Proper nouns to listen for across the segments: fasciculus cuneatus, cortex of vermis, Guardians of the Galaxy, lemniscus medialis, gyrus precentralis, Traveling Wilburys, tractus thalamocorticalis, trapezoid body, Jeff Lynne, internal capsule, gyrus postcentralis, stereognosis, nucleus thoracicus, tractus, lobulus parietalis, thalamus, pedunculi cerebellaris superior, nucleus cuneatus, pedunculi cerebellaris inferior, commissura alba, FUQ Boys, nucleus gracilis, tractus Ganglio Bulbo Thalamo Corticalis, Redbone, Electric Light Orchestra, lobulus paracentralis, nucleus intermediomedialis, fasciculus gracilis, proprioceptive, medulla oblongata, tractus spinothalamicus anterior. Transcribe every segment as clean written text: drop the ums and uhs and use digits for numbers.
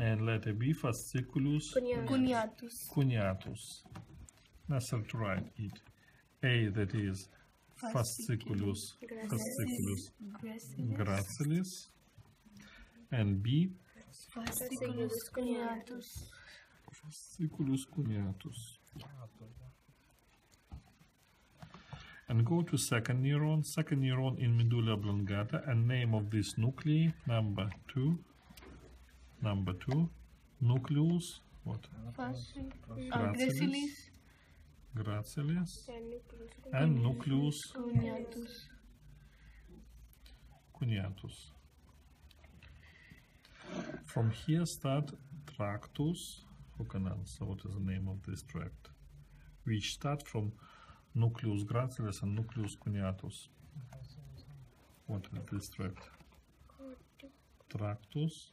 and letter B, fasciculus cuneatus. Let's write it. A, that is fasciculus gracilis, and B, fasciculus cuneatus. And go to second neuron in medulla oblongata, and name of this nuclei, number two, nucleus, what? Gracilis, and nucleus cuneatus. From here start tractus, who can answer what is the name of this tract, which start from nucleus gracilis and nucleus cuneatus. What is this tract? Tractus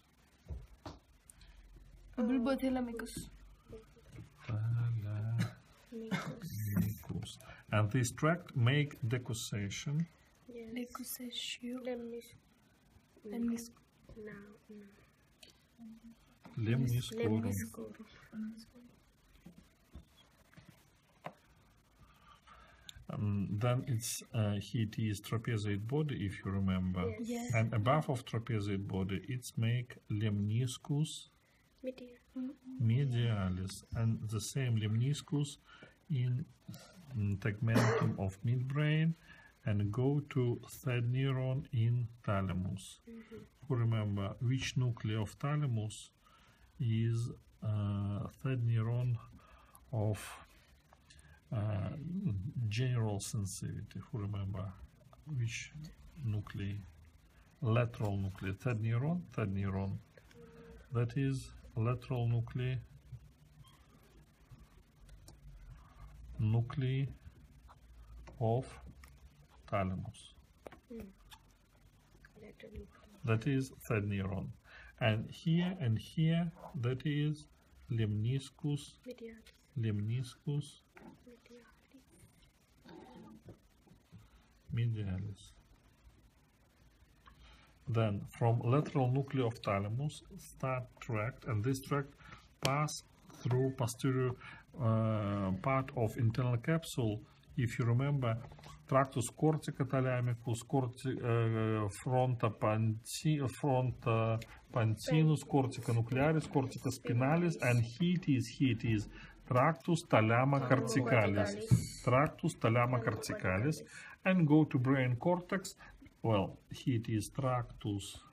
bulbothalamicus. And this tract make decussation. Lemniscorum. Then it's it is trapezoid body, if you remember. Yes. And above of trapezoid body, it's make lemniscus medialis, and the same lemniscus in tegmentum of midbrain, and go to third neuron in thalamus. Who remember which nuclei of thalamus is third neuron of general sensitivity? Who remember which nuclei? Lateral nuclei. Third neuron. That is lateral nuclei of thalamus. That is third neuron. And here, that is lemniscus medialis. Then from lateral nuclei of thalamus start tract, and this tract pass through posterior part of internal capsule. If you remember, tractus corticothalamicus, frontopantinus, corticonuclearis, corticospinalis, and here it is tractus thalamocorticalis. And go to brain cortex. Well, here it is tractus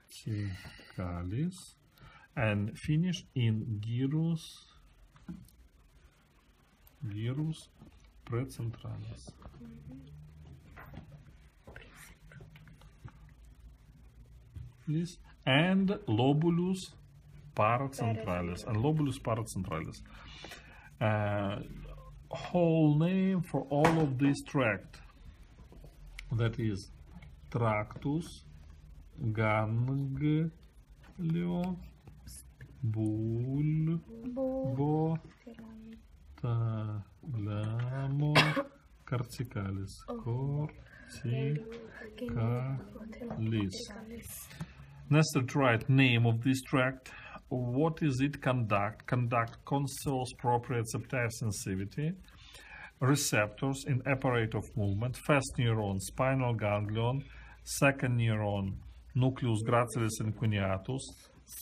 thalamocorticalis, and finish in gyrus precentralis. This and lobulus paracentralis. Whole name for all of this tract, that is tractus Ganglio Bulbo Thalamo Corticalis. Next, write name of this tract. What is it? Conduct consoles proprioceptive sensitivity, receptors in apparatus of movement, first neuron, spinal ganglion, second neuron, nucleus gracilis and cuneatus,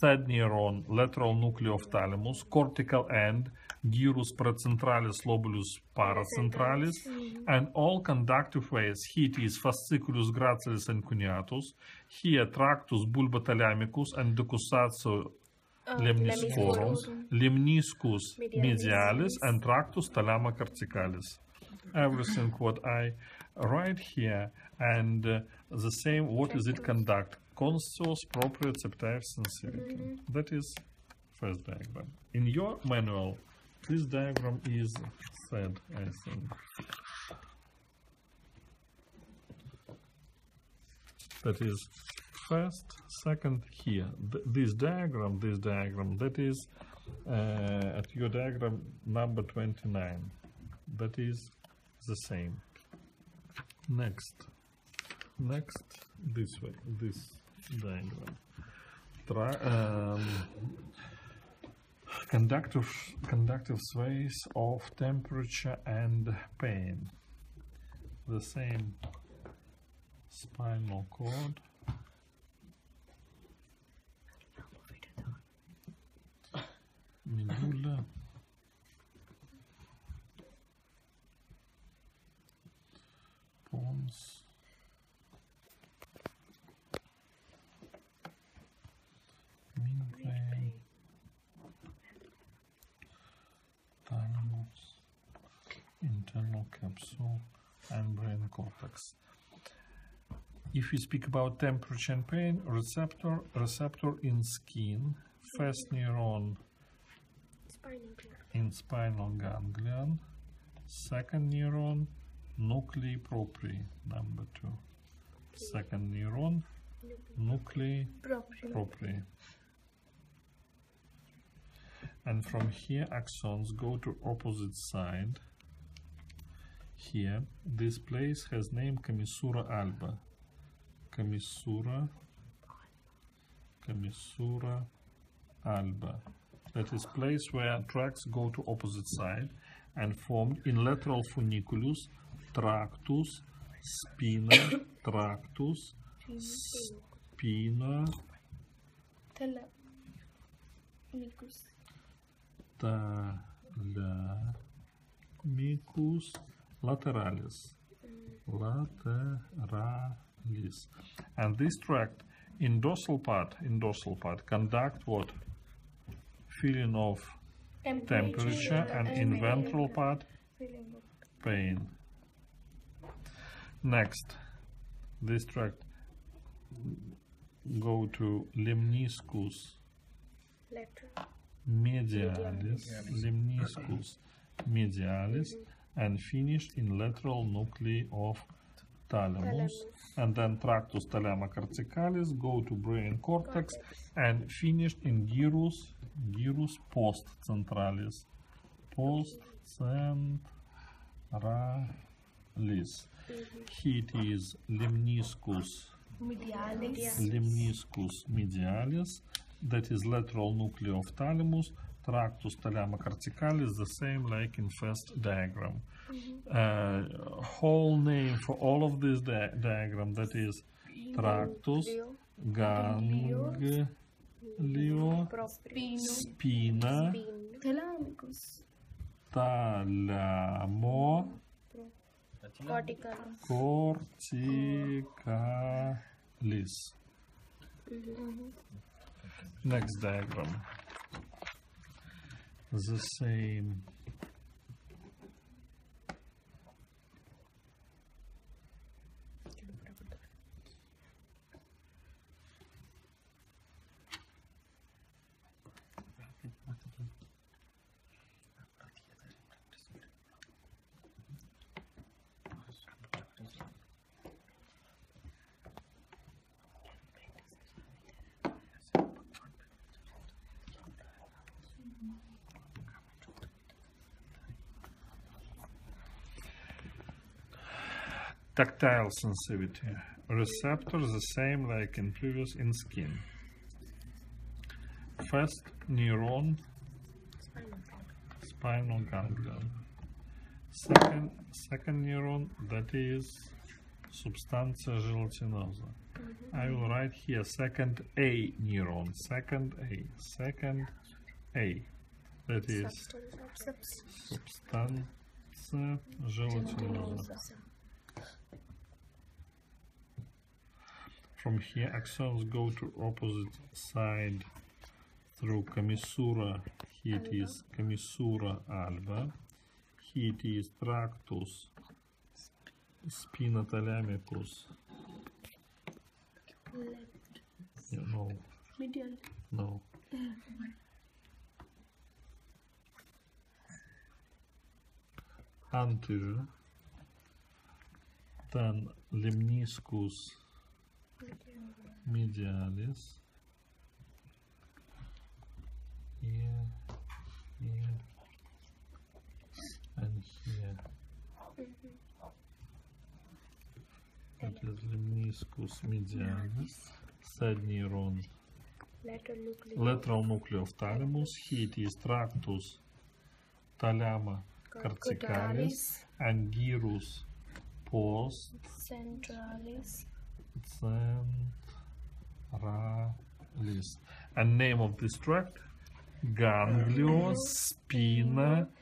third neuron, lateral nuclei of thalamus, cortical end, gyrus precentralis, lobulus paracentralis, and all conductive ways. Here it is fasciculus gracilis and cuneatus, here tractus bulbothalamicus and decussatio lemniscorum, lemniscus medialis, and tractus thalamocorticalis. Everything what I write here, and the same, what is it conduct? Consoles proprioceptive sensitivity. That is first diagram. In your manual, this diagram is said, I think. That is first, second here. This diagram, that is at your diagram number 29. That is the same. Next. Next, this way, this diagram. Conductive sways of temperature and pain. The same spinal cord. Medulla. Pons. Membrane. Thalamus. Internal capsule and brain cortex. If we speak about temperature and pain, receptor in skin, first neuron in spinal ganglion, second neuron, nuclei proprii, number 2, second neuron, nuclei proprii. And from here axons go to opposite side. Here, this place has name commissura alba. Commissura alba. That is place where tracts go to opposite side and formed in lateral funiculus tractus spina thalamicus lateralis. And this tract in dorsal part conduct what? Feeling of temperature, and in ventral part pain. Next, this tract go to lemniscus medialis, and finished in lateral nuclei of thalamus, and then tractus thalamocorticalis go to brain cortex and finished in gyrus postcentralis. Here it is lemniscus medialis, that is lateral nuclei of thalamus. Tractus thalamocorticalis, the same like in first diagram. Whole name for all of this diagram, that is tractus ganglio spina thalamo corticalis. Next diagram. The same tactile sensitivity. Receptors the same like in previous in skin. First neuron, spinal ganglion. Second neuron, that is substantia gelatinosa. I will write here second A neuron. Second A. That is substantia gelatinosa. From here, axons go to opposite side through commissura. Here it is commissura alba. Here it is tractus spinothalamicus. Anterior. Then lemniscus medialis, here, and here. That lemniscus medialis, sad neuron, lateral nucleus thalamus. Here it is tractus thalamocorticalis and gyrus postcentralis. And name of this tract? Ganglio spinothalamicus.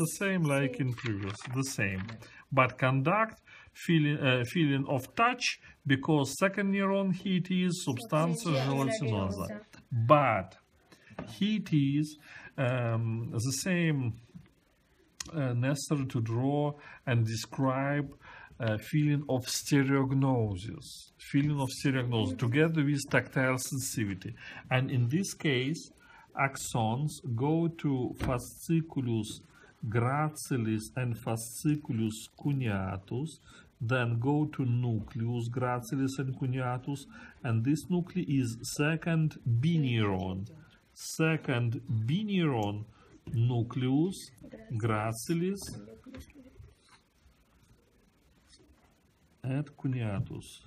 The same like in previous, the same. But conduct feeling of touch, because second neuron here it is substantia gelatinosa. But here it is the same necessary to draw and describe feeling of stereognosis. Feeling of stereognosis together with tactile sensitivity. And in this case, axons go to fasciculus gracilis and fasciculus cuneatus, then go to nucleus gracilis and cuneatus, and this nucleus is second B neuron. Second B neuron, nucleus gracilis and cuneatus.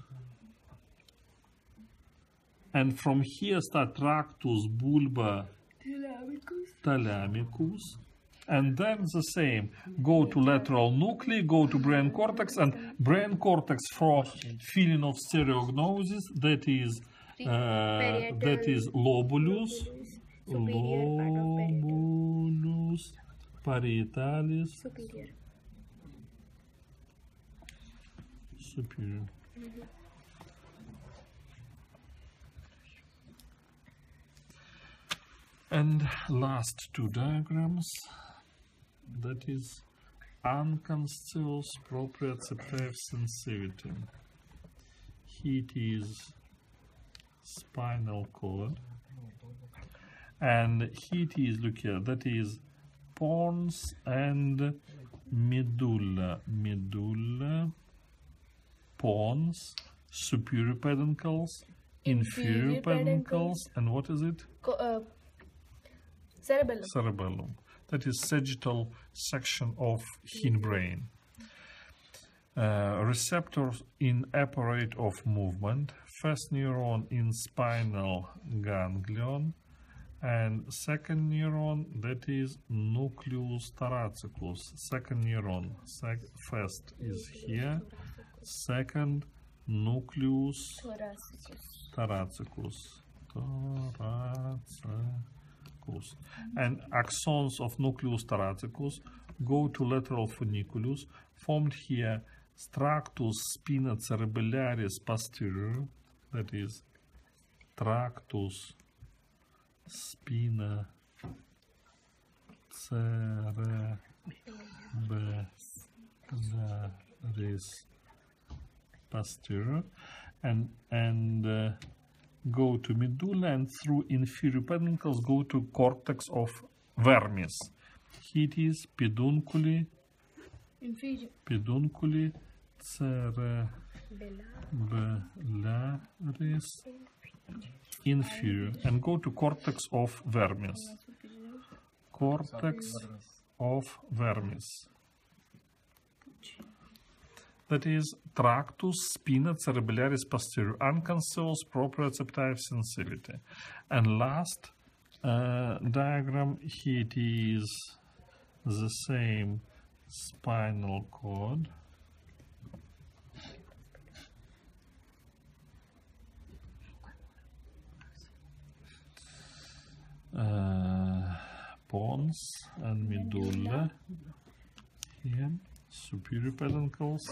And from here start tractus bulbothalamicus. And then the same, go to lateral nuclei, go to brain cortex, and brain cortex for feeling of stereognosis, that is lobulus parietalis superior. And last two diagrams. That is unconcealed proprioceptive sensitivity. Here it is spinal cord. And here it is, look here, that is pons and medulla. Medulla, pons, superior peduncles, inferior peduncles, and what is it? Cerebellum. Cerebellum. That is sagittal section of hindbrain. Receptors in apparate of movement. First neuron in spinal ganglion. And second neuron, that is nucleus thoracicus. Second neuron. First is here. Second, nucleus thoracicus. And axons of nucleus thoracicus go to lateral funiculus, formed here tractus spinocerebellaris posterior, that is tractus spinocerebellaris posterior, and go to medulla, and through inferior peduncles go to cortex of vermis. Here it is pedunculi cerebellaris inferior, and go to cortex of vermis. Cortex of vermis. That is tractus spinocerebellaris posterior, unconcealed proprioceptive sensitivity. And last diagram, here it is the same spinal cord. Pons and medulla here. Superior peduncles,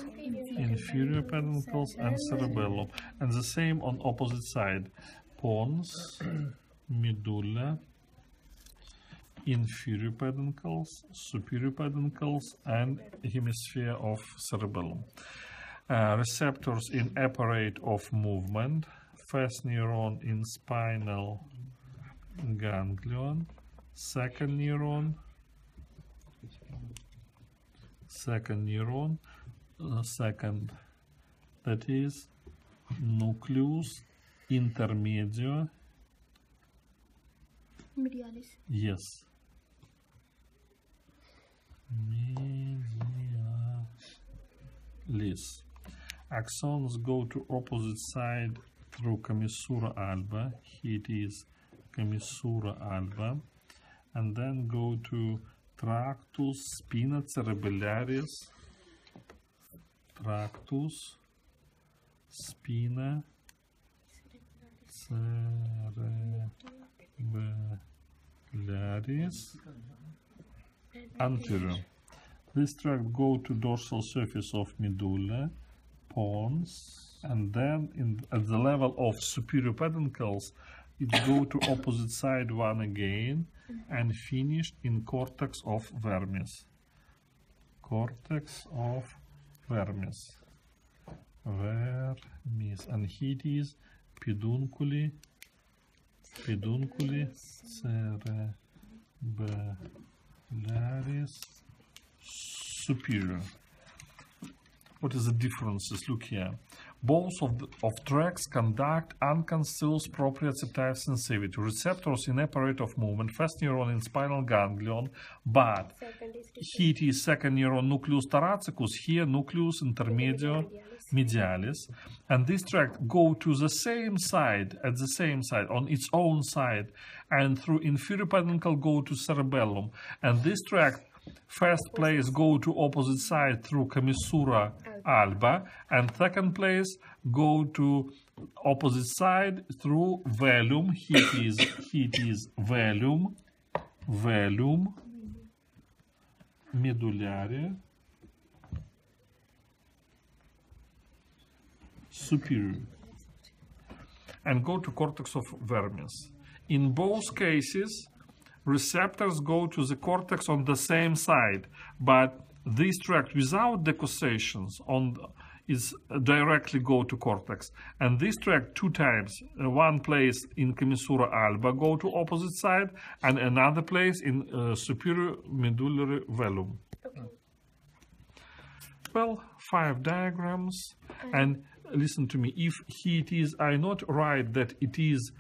inferior peduncles, and cerebellum. And the same on opposite side. Pons, medulla, inferior peduncles, superior peduncles, and hemisphere of cerebellum. Receptors in apparate of movement. First neuron in spinal ganglion. Second neuron, second, that is nucleus intermediomedialis. Yes. lis. Axons go to opposite side through commissura alba. Here it is commissura alba, and then go to tractus spinocerebellaris, tractus spinocerebellaris anterior. This tract go to dorsal surface of medulla, pons, and then at the level of superior peduncles, it go to opposite side one again and finished in cortex of vermis. Cortex of vermis. Vermis. And here it is pedunculi cerebellaris superior. What is the differences? Look here. Both of tracts conduct unconcealed proprioceptive sensitivity. Receptors in apparatus of movement, first neuron in spinal ganglion, but here it is second neuron nucleus thoracicus, here nucleus intermediomedialis. And this tract go to the same side, at the same side, on its own side, and through inferior peduncle go to cerebellum. And this tract first place go to opposite side through commissura alba, and second place go to opposite side through velum. Here it is velum medullare superior, and go to cortex of vermis. In both cases, receptors go to the cortex on the same side, but this tract without decussations is directly go to cortex. And this tract two times, one place in commissura alba go to opposite side, and another place in superior medullary velum. Okay. Well, 5 diagrams, and listen to me, if here it is, I not write that it is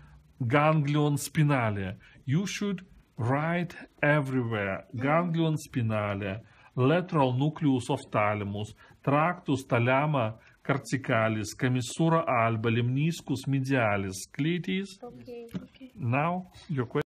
ganglion spinale, you should right everywhere, ganglion spinale, lateral nucleus of thalamus, tractus thalamocorticalis, commissura alba, lemniscus medialis. Clear it is? Okay. Now, your question.